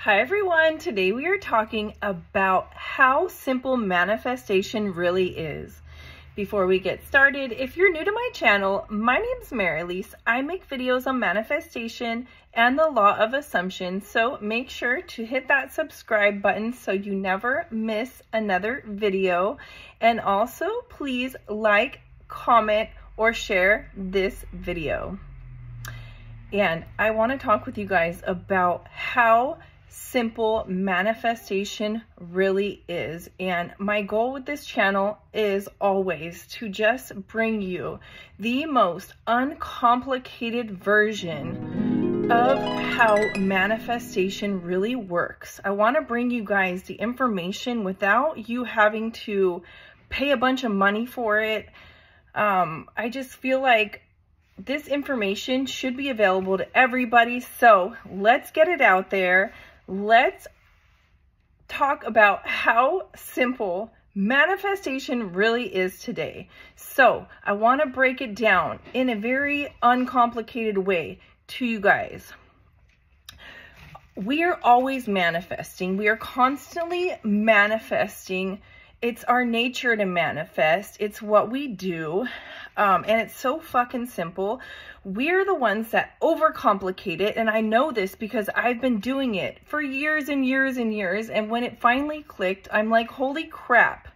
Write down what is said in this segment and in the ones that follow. Hi everyone, today we are talking about how simple manifestation really is. Before we get started, if you're new to my channel, my name's Merelise. I make videos on manifestation and the law of assumption, so make sure to hit that subscribe button so you never miss another video. And also please like, comment, or share this video. And I want to talk with you guys about how simple manifestation really is, and my goal with this channel is always to just bring you the most uncomplicated version of how manifestation really works. I want to bring you guys the information without you having to pay a bunch of money for it. I just feel like this information should be available to everybody, so let's get it out there. Let's talk about how simple manifestation really is today. So I want to break it down in a very uncomplicated way to you guys. We are always manifesting. We are constantly manifesting. It's our nature to manifest. It's what we do. And it's so fucking simple. We're the ones that overcomplicate it. And I know this because I've been doing it for years and years and years. And when it finally clicked, I'm like, holy crap.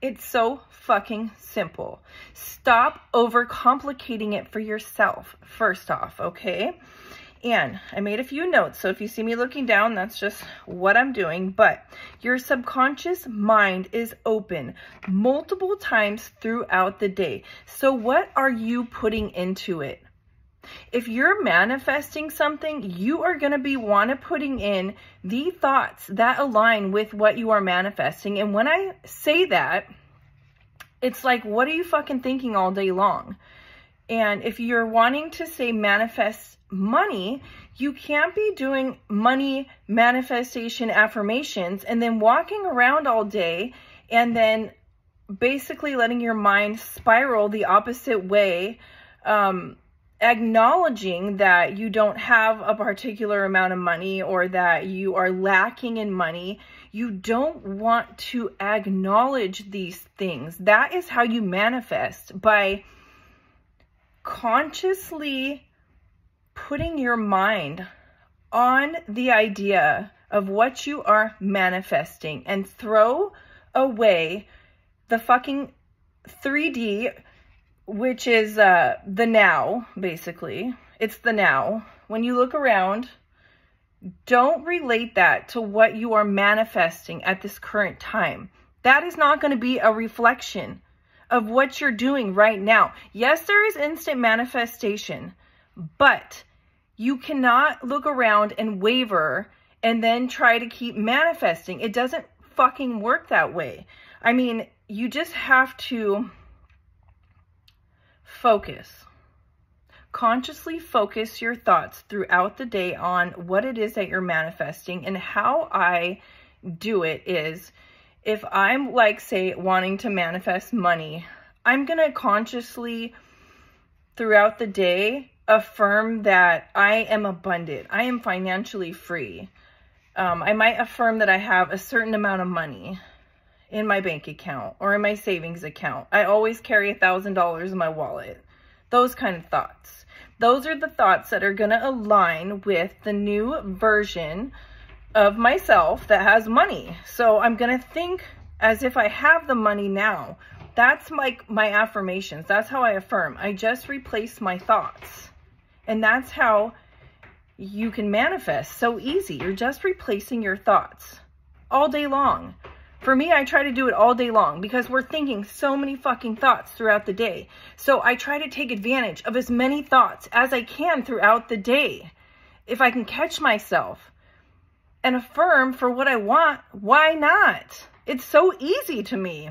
It's so fucking simple. Stop overcomplicating it for yourself, first off, okay? And I made a few notes, so if you see me looking down, that's just what I'm doing. But your subconscious mind is open multiple times throughout the day. So what are you putting into it? If you're manifesting something, you are going to be putting in the thoughts that align with what you are manifesting. And when I say that, it's like, what are you fucking thinking all day long? And if you're wanting to say manifest money, you can't be doing money manifestation affirmations and then walking around all day and then basically letting your mind spiral the opposite way, acknowledging that you don't have a particular amount of money or that you are lacking in money. You don't want to acknowledge these things. That is how you manifest, by consciously putting your mind on the idea of what you are manifesting, and throw away the fucking 3D, which is the now, basically. It's the now. When you look around, don't relate that to what you are manifesting at this current time. That is not going to be a reflection of what you're doing right now. Yes, there is instant manifestation, but you cannot look around and waver and then try to keep manifesting. It doesn't fucking work that way. I mean, you just have to focus. Consciously focus your thoughts throughout the day on what it is that you're manifesting. And how I do it is, if I'm like, say, wanting to manifest money, I'm going to consciously throughout the day affirm that I am abundant. I am financially free. I might affirm that I have a certain amount of money in my bank account or in my savings account. I always carry $1,000 in my wallet. Those kind of thoughts. Those are the thoughts that are going to align with the new version of myself that has money. So I'm going to think as if I have the money now. That's my affirmations. That's how I affirm. I just replace my thoughts. And that's how you can manifest so easy. You're just replacing your thoughts all day long. For me, I try to do it all day long because we're thinking so many fucking thoughts throughout the day. So I try to take advantage of as many thoughts as I can throughout the day. If I can catch myself and affirm for what I want, why not? It's so easy to me.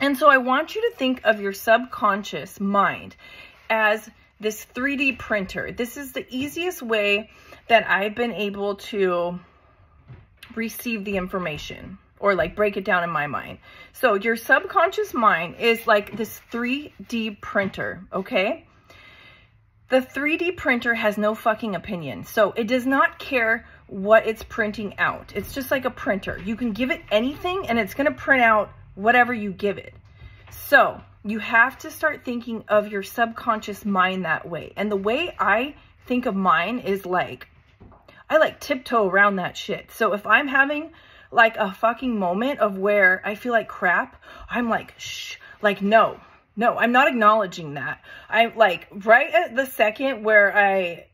And so I want you to think of your subconscious mind as this 3D printer. This is the easiest way that I've been able to receive the information, or like break it down in my mind. So your subconscious mind is like this 3D printer, okay? The 3D printer has no fucking opinion. So it does not care what it's printing out. It's just like a printer. You can give it anything and it's going to print out whatever you give it. So you have to start thinking of your subconscious mind that way. And the way I think of mine is like, I like tiptoe around that shit. So if I'm having like a fucking moment of where I feel like crap, I'm like, shh, like, no, I'm not acknowledging that. I'm like, right at the second where I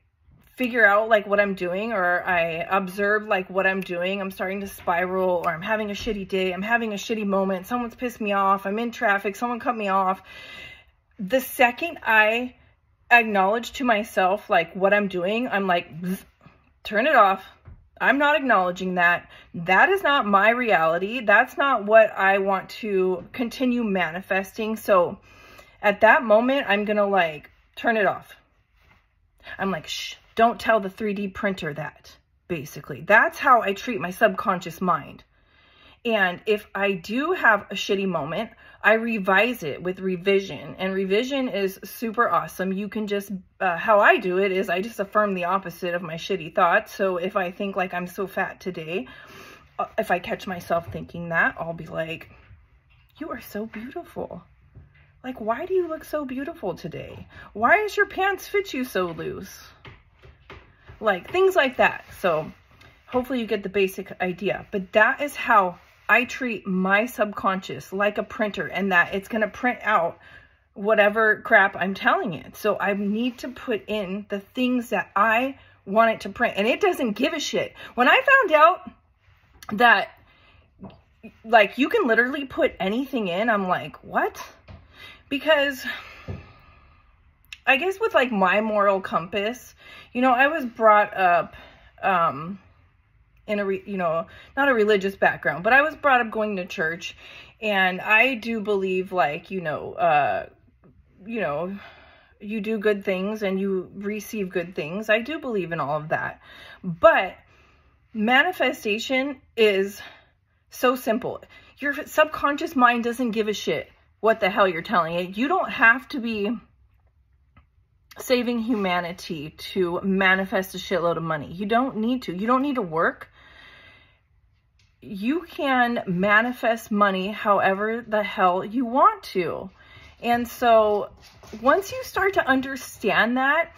figure out like what I'm doing, or I observe like what I'm doing, I'm starting to spiral, or I'm having a shitty day, I'm having a shitty moment, someone's pissed me off, I'm in traffic, someone cut me off. The second I acknowledge to myself like what I'm doing, I'm like, turn it off. I'm not acknowledging that. That is not my reality. That's not what I want to continue manifesting. So at that moment, I'm gonna like turn it off. I'm like, shh. Don't tell the 3D printer that, basically. That's how I treat my subconscious mind. And if I do have a shitty moment, I revise it with revision. And revision is super awesome. You can just, how I do it is I just affirm the opposite of my shitty thoughts. So if I think like I'm so fat today, if I catch myself thinking that, I'll be like, you are so beautiful. Like, why do you look so beautiful today? Why does your pants fit you so loose? Like, things like that. So hopefully you get the basic idea. But that is how I treat my subconscious, like a printer, and that it's going to print out whatever crap I'm telling it. So I need to put in the things that I want it to print. And it doesn't give a shit. When I found out that, like, you can literally put anything in, I'm like, what? Because I guess with like my moral compass, you know, I was brought up in a, not a religious background, but I was brought up going to church, and I do believe like, you do good things and you receive good things. I do believe in all of that, but manifestation is so simple. Your subconscious mind doesn't give a shit what the hell you're telling it. You don't have to be saving humanity to manifest a shitload of money. You don't need to. You don't need to work. You can manifest money however the hell you want to. And so once you start to understand that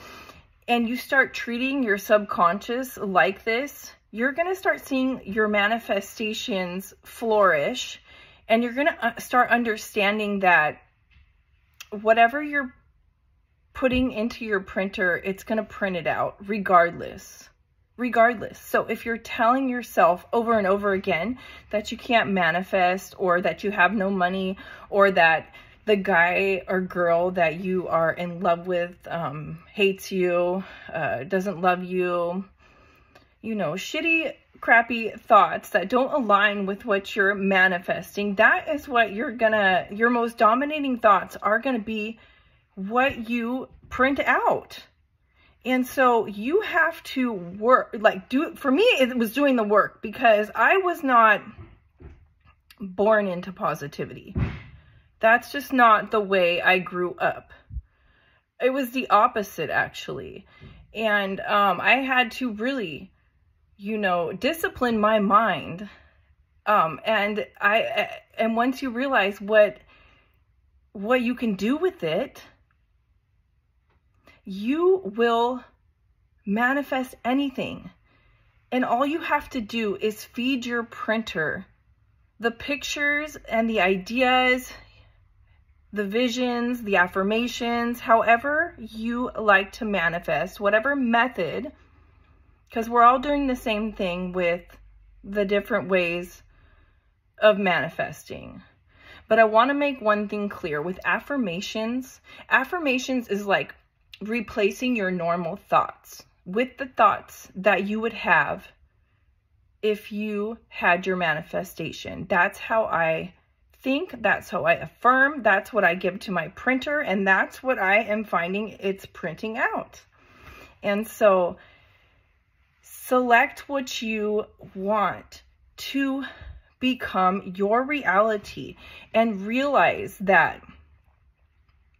and you start treating your subconscious like this, you're going to start seeing your manifestations flourish, and you're going to start understanding that whatever you're putting into your printer, it's going to print it out regardless. So if you're telling yourself over and over again that you can't manifest, or that you have no money, or that the guy or girl that you are in love with hates you, doesn't love you, you know, shitty, crappy thoughts that don't align with what you're manifesting, that is what you're gonna, your most dominating thoughts are gonna be what you print out. And so you have to work, like, do, for me it was doing the work, because I was not born into positivity. That's just not the way I grew up. It was the opposite, actually. And I had to really, you know, discipline my mind, and once you realize what you can do with it, you will manifest anything. And all you have to do is feed your printer the pictures and the ideas, the visions, the affirmations, however you like to manifest, whatever method, because we're all doing the same thing with the different ways of manifesting. But I want to make one thing clear with affirmations. Affirmations is like replacing your normal thoughts with the thoughts that you would have if you had your manifestation. That's how I think. That's how I affirm. That's what I give to my printer. And that's what I am finding it's printing out. And so select what you want to become your reality, and realize that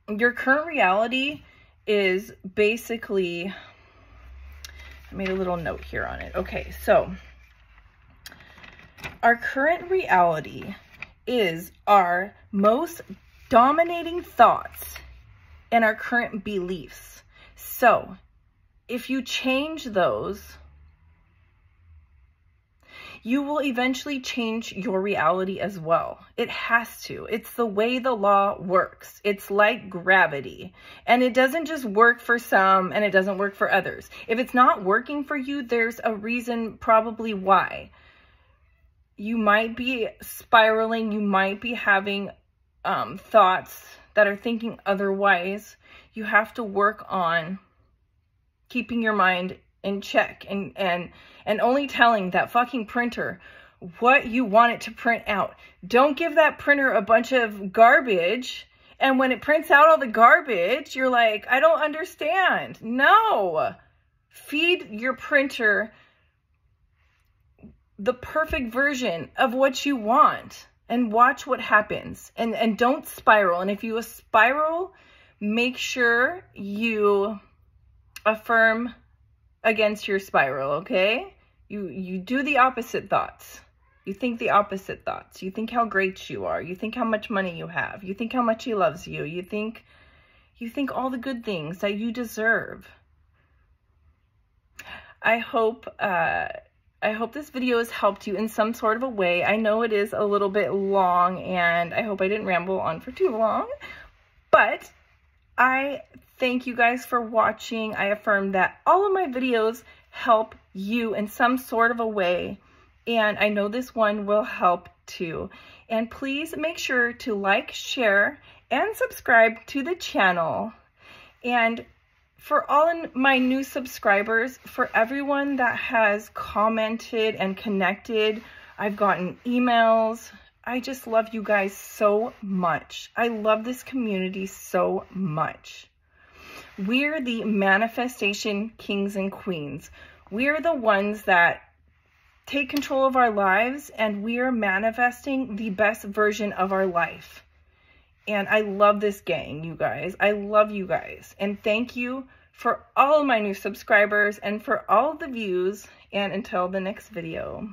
your current reality is basically, I made a little note here on it. Okay, so our current reality is our most dominating thoughts and our current beliefs. So if you change those, you will eventually change your reality as well. It has to. It's the way the law works. It's like gravity. And it doesn't just work for some and it doesn't work for others. If it's not working for you, there's a reason probably why. You might be spiraling. You might be having thoughts that are thinking otherwise. You have to work on keeping your mind in check and only telling that fucking printer what you want it to print out. Don't give that printer a bunch of garbage, and when it prints out all the garbage, you're like, I don't understand. No. Feed your printer the perfect version of what you want and watch what happens, and don't spiral. And if you spiral, make sure you affirm against your spiral, okay? You do the opposite thoughts. You think the opposite thoughts. You think how great you are. You think how much money you have. You think how much he loves you. You think all the good things that you deserve. I hope this video has helped you in some sort of a way. I know it is a little bit long, and I hope I didn't ramble on for too long, but I thank you guys for watching. I affirm that all of my videos help you in some sort of a way, and I know this one will help too. And please make sure to like, share, and subscribe to the channel. And for all my new subscribers, for everyone that has commented and connected, I've gotten emails. I just love you guys so much. I love this community so much. We're the manifestation kings and queens. We're the ones that take control of our lives, and we're manifesting the best version of our life. And I love this gang, you guys. I love you guys. And thank you for all of my new subscribers and for all the views. And until the next video.